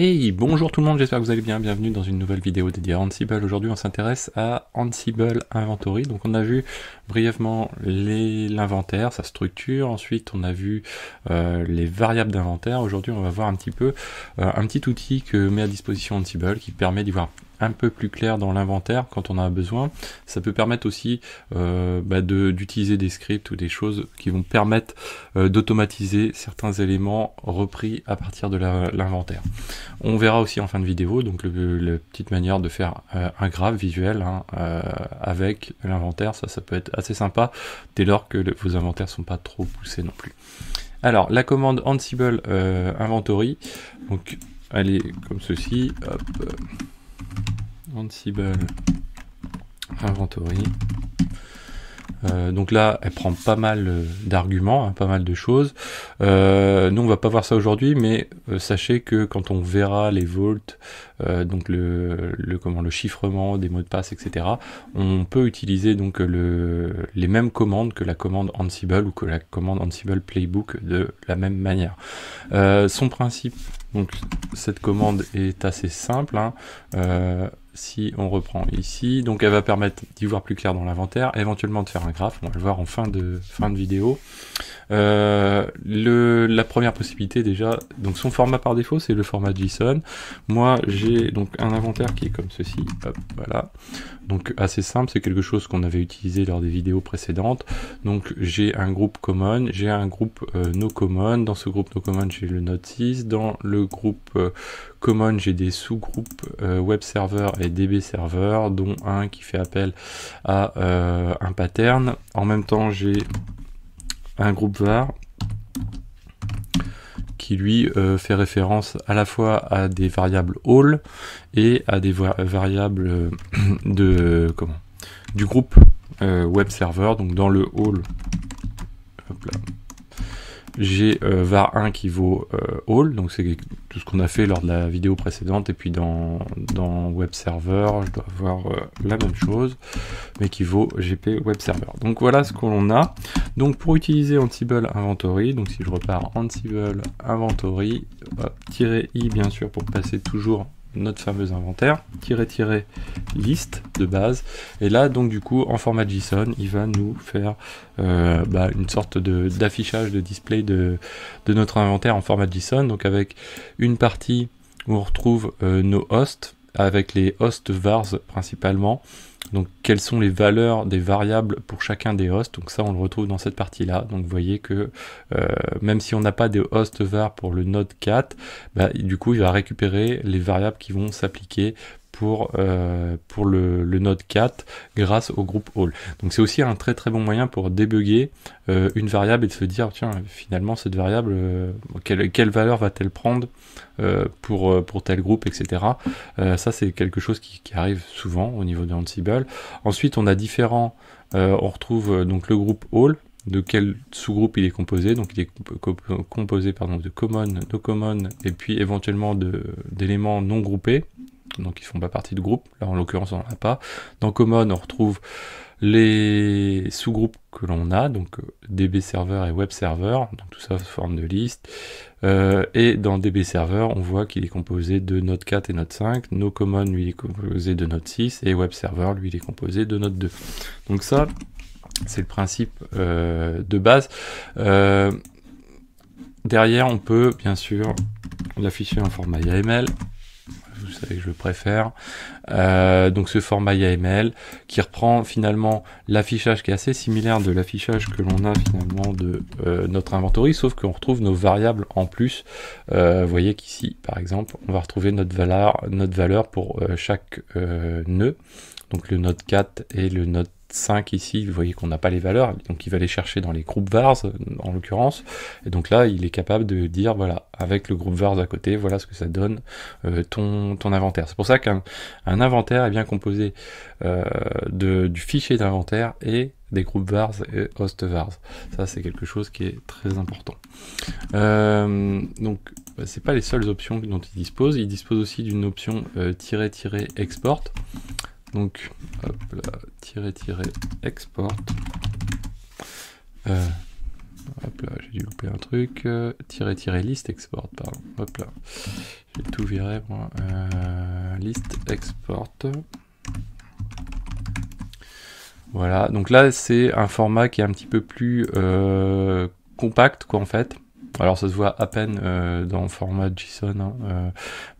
Hey, bonjour tout le monde, j'espère que vous allez bien, bienvenue dans une nouvelle vidéo dédiée à Ansible. Aujourd'hui on s'intéresse à Ansible Inventory, donc on a vu brièvement l'inventaire, sa structure, ensuite on a vu les variables d'inventaire. Aujourd'hui on va voir un petit peu un petit outil que met à disposition Ansible qui permet d'y voir un peu plus clair dans l'inventaire quand on a besoin. Ça peut permettre aussi d'utiliser des scripts ou des choses qui vont permettre d'automatiser certains éléments repris à partir de l'inventaire. On verra aussi en fin de vidéo donc la petite manière de faire un graphe visuel avec l'inventaire. Ça peut être assez sympa dès lors que vos inventaires sont pas trop poussés non plus. Alors la commande Ansible Inventory, donc elle est comme ceci, hop, Ansible Inventory. Donc là elle prend pas mal d'arguments, pas mal de choses. Nous on va pas voir ça aujourd'hui, mais sachez que quand on verra les volts, donc le chiffrement des mots de passe, etc., on peut utiliser donc les mêmes commandes que la commande Ansible ou que la commande Ansible Playbook de la même manière. Son principe, donc cette commande est assez simple, hein. Si on reprend ici, donc elle va permettre d'y voir plus clair dans l'inventaire, éventuellement de faire un graphe, on va le voir en fin de vidéo. La première possibilité déjà, donc son format par défaut c'est le format JSON. Moi j'ai donc un inventaire qui est comme ceci, hop, voilà. Donc assez simple, c'est quelque chose qu'on avait utilisé lors des vidéos précédentes. Donc j'ai un groupe common, j'ai un groupe no common, dans ce groupe no common j'ai le node 6, dans le groupe common j'ai des sous-groupes web server et DB server, dont un qui fait appel à un pattern. En même temps j'ai un groupe var qui lui fait référence à la fois à des variables all et à des variables du groupe web server. Donc dans le all, hop là, j'ai var1 qui vaut all, donc c'est tout ce qu'on a fait lors de la vidéo précédente, et puis dans web server je dois avoir la même chose mais qui vaut gp web server. Donc voilà ce qu'on a. Donc pour utiliser Ansible Inventory, donc si je repars Ansible Inventory, -i bien sûr pour passer toujours notre fameux inventaire, -- liste de base, et là donc du coup en format JSON il va nous faire une sorte d'affichage, de display de notre inventaire en format JSON, donc avec une partie où on retrouve nos hosts avec les hosts vars principalement, donc quelles sont les valeurs des variables pour chacun des hosts, donc ça on le retrouve dans cette partie là. Donc vous voyez que même si on n'a pas des hosts var pour le node 4, du coup il va récupérer les variables qui vont s'appliquer pour le node 4 grâce au groupe all. Donc c'est aussi un très très bon moyen pour débugger une variable et de se dire tiens finalement cette variable quelle valeur va-t-elle prendre pour tel groupe, etc. Ça c'est quelque chose qui arrive souvent au niveau de Ansible. Ensuite on a différents, on retrouve donc le groupe all, de quel sous-groupe il est composé, donc il est composé de common, no common, et puis éventuellement d'éléments non groupés, donc ils font pas partie de groupe, là en l'occurrence on n'en a pas. Dans common on retrouve les sous-groupes que l'on a, donc DB server et web server, donc tout ça sous forme de liste, et dans DB server on voit qu'il est composé de node 4 et node 5, no common lui il est composé de node 6, et web server lui il est composé de node 2. Donc ça c'est le principe de base. Derrière on peut bien sûr l'afficher en format YAML, vous savez que je le préfère, donc ce format YAML qui reprend finalement l'affichage qui est assez similaire de l'affichage que l'on a finalement de notre inventory, sauf qu'on retrouve nos variables en plus. Vous voyez qu'ici par exemple on va retrouver notre valeur pour chaque nœud, donc le node 4 et le node 5 ici, vous voyez qu'on n'a pas les valeurs, donc il va les chercher dans les groupes vars en l'occurrence, et donc là il est capable de dire voilà, avec le groupe vars à côté, voilà ce que ça donne ton inventaire. C'est pour ça qu'un inventaire est bien composé du fichier d'inventaire et des groupes vars et host vars. Ça c'est quelque chose qui est très important. Donc c'est pas les seules options dont il dispose, aussi d'une option -export. Donc, hop là, -export. Hop là, j'ai dû louper un truc. -liste export, pardon. Hop là, Je vais tout virer. Bon, liste export. Voilà, donc là c'est un format qui est un petit peu plus compact quoi en fait. Alors ça se voit à peine dans le format JSON, hein,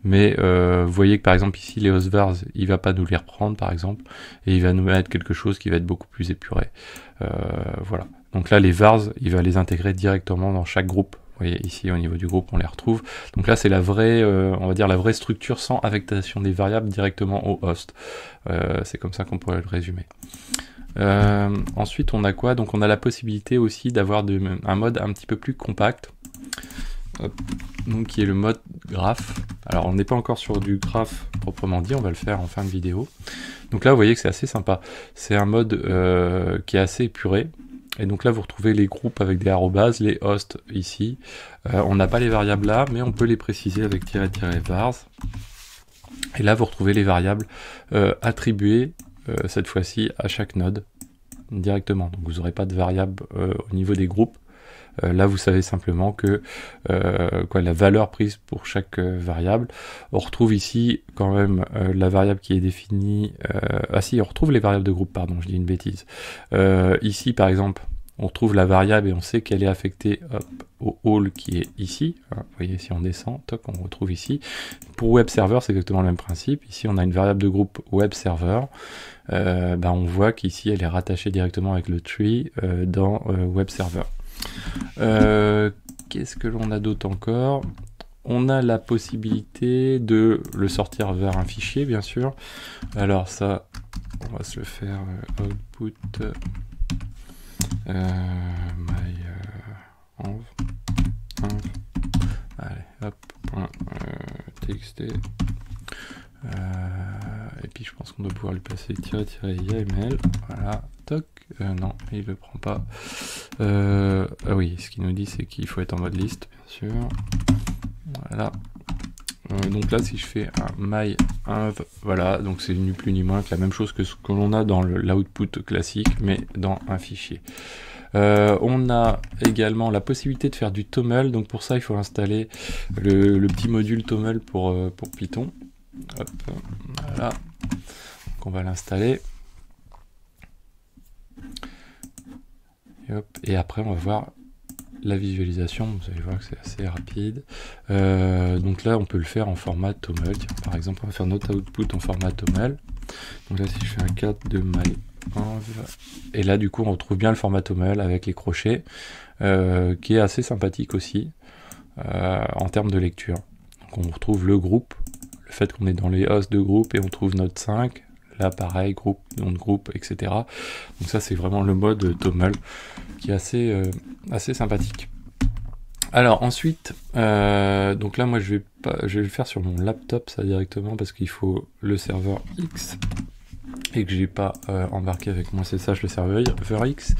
mais vous voyez que par exemple ici les hostVars, il va pas nous les reprendre par exemple, et il va nous mettre quelque chose qui va être beaucoup plus épuré. Voilà, donc là les vars, il va les intégrer directement dans chaque groupe. Vous voyez ici au niveau du groupe on les retrouve. Donc là c'est la vraie, on va dire la vraie structure sans affectation des variables directement au host. C'est comme ça qu'on pourrait le résumer. Ensuite on a quoi? Donc on a la possibilité aussi d'avoir un mode un petit peu plus compact, donc qui est le mode graph. Alors on n'est pas encore sur du graph proprement dit, on va le faire en fin de vidéo. Donc là vous voyez que c'est assez sympa, c'est un mode qui est assez épuré. Et donc là vous retrouvez les groupes avec des arrobases, les hosts ici. On n'a pas les variables là, mais on peut les préciser avec --vars. Et là vous retrouvez les variables attribuées cette fois-ci à chaque node directement. Donc vous n'aurez pas de variable au niveau des groupes. Là vous savez simplement que la valeur prise pour chaque variable. On retrouve ici quand même la variable qui est définie. On retrouve les variables de groupe, pardon, je dis une bêtise. Ici par exemple, on retrouve la variable et on sait qu'elle est affectée au all qui est ici. Vous voyez, si on descend, top, on retrouve ici. Pour web server, c'est exactement le même principe. Ici, on a une variable de groupe web server. On voit qu'ici, elle est rattachée directement avec le tree dans web server. Qu'est-ce que l'on a d'autre encore ? On a la possibilité de le sortir vers un fichier, bien sûr. Alors ça, on va se le faire output. Env. Allez, hop, .txt. Et puis je pense qu'on doit pouvoir lui passer -yaml. Voilà, toc. Non, il le prend pas. Ah oui, ce qu'il nous dit c'est qu'il faut être en mode liste, bien sûr. Voilà. Donc là, si je fais un my-inv, voilà, donc c'est ni plus ni moins que la même chose que ce que l'on a dans l'output classique, mais dans un fichier. On a également la possibilité de faire du toml, donc pour ça, il faut installer le petit module toml pour Python. Hop, voilà, donc on va l'installer. Et après, on va voir la visualisation, vous allez voir que c'est assez rapide. Donc là on peut le faire en format toml. Tiens, par exemple on va faire notre output en format toml. Donc là si je fais un 4 de my-env, et là du coup on retrouve bien le format toml avec les crochets, qui est assez sympathique aussi en termes de lecture. Donc on retrouve le groupe, le fait qu'on est dans les hosts de groupe, et on trouve notre 5, là pareil, groupe, nom de groupe, etc. Donc ça c'est vraiment le mode toml qui est assez, assez sympathique. Alors ensuite, donc là moi je vais le faire sur mon laptop ça directement, parce qu'il faut le serveur X et que j'ai pas embarqué avec moi, c'est ça, le serveur X.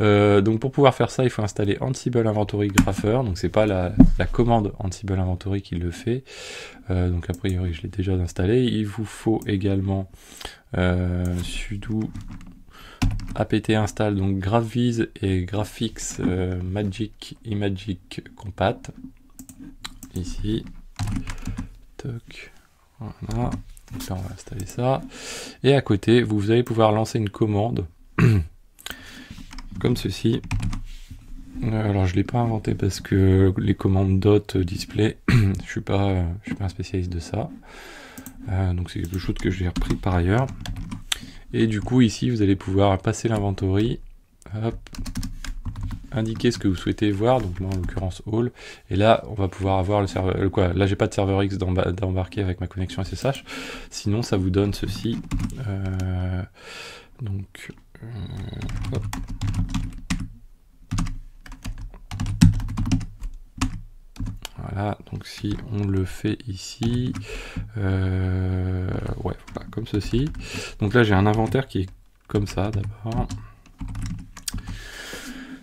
Donc pour pouvoir faire ça, il faut installer ansible-inventory-grapher. Donc c'est pas la commande ansible-inventory qui le fait. Donc a priori je l'ai déjà installé. Il vous faut également sudo apt install donc GraphViz et GraphX Magic Imagic Compat. Ici. Toc. Voilà. Donc là on va installer ça. Et à côté, vous allez pouvoir lancer une commande comme ceci. Alors je ne l'ai pas inventé parce que les commandes dot display, je suis pas un spécialiste de ça. Donc c'est quelque chose que j'ai repris par ailleurs. Et du coup ici vous allez pouvoir passer l'inventory, indiquer ce que vous souhaitez voir, donc moi en l'occurrence all, et là on va pouvoir avoir le serveur, là j'ai pas de serveur X d'embarquer avec ma connexion SSH, sinon ça vous donne ceci, Voilà, donc si on le fait ici, voilà, comme ceci. Donc là j'ai un inventaire qui est comme ça d'abord.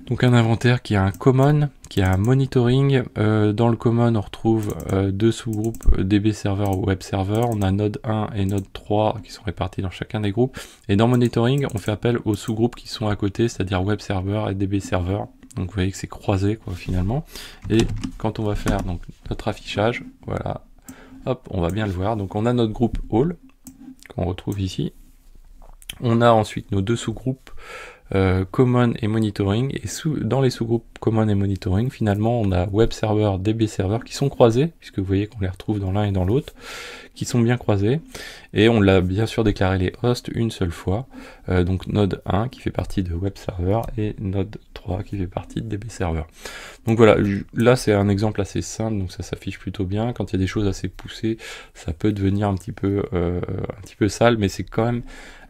Donc un inventaire qui a un common, qui a un monitoring. Dans le common on retrouve deux sous-groupes DB server ou web server. On a node 1 et node 3 qui sont répartis dans chacun des groupes. Et dans monitoring on fait appel aux sous-groupes qui sont à côté, c'est-à-dire web server et DB server. Donc vous voyez que c'est croisé quoi finalement. Et quand on va faire donc notre affichage, voilà, Hop, on va bien le voir. Donc on a notre groupe All, qu'on retrouve ici. On a ensuite nos deux sous-groupes Common et Monitoring. Et dans les sous-groupes Common et Monitoring, finalement, on a Web Server, DB Server qui sont croisés, puisque vous voyez qu'on les retrouve dans l'un et dans l'autre, qui sont bien croisés. Et on l'a bien sûr déclaré les hosts une seule fois. Donc Node 1 qui fait partie de Web Server et Node 3 qui fait partie de DB Server. Donc voilà, là c'est un exemple assez simple, donc ça s'affiche plutôt bien. Quand il y a des choses assez poussées, ça peut devenir un petit peu sale, mais c'est quand même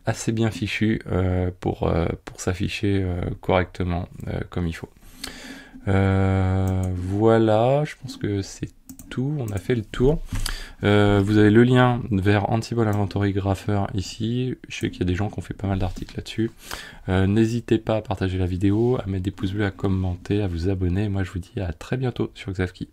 assez bien fichu pour s'afficher correctement comme il faut. Voilà, je pense que c'est tout, on a fait le tour. Vous avez le lien vers ansible-inventory-grapher ici. Je sais qu'il y a des gens qui ont fait pas mal d'articles là-dessus. N'hésitez pas à partager la vidéo, à mettre des pouces bleus, à commenter, à vous abonner. Moi je vous dis à très bientôt sur Xavki.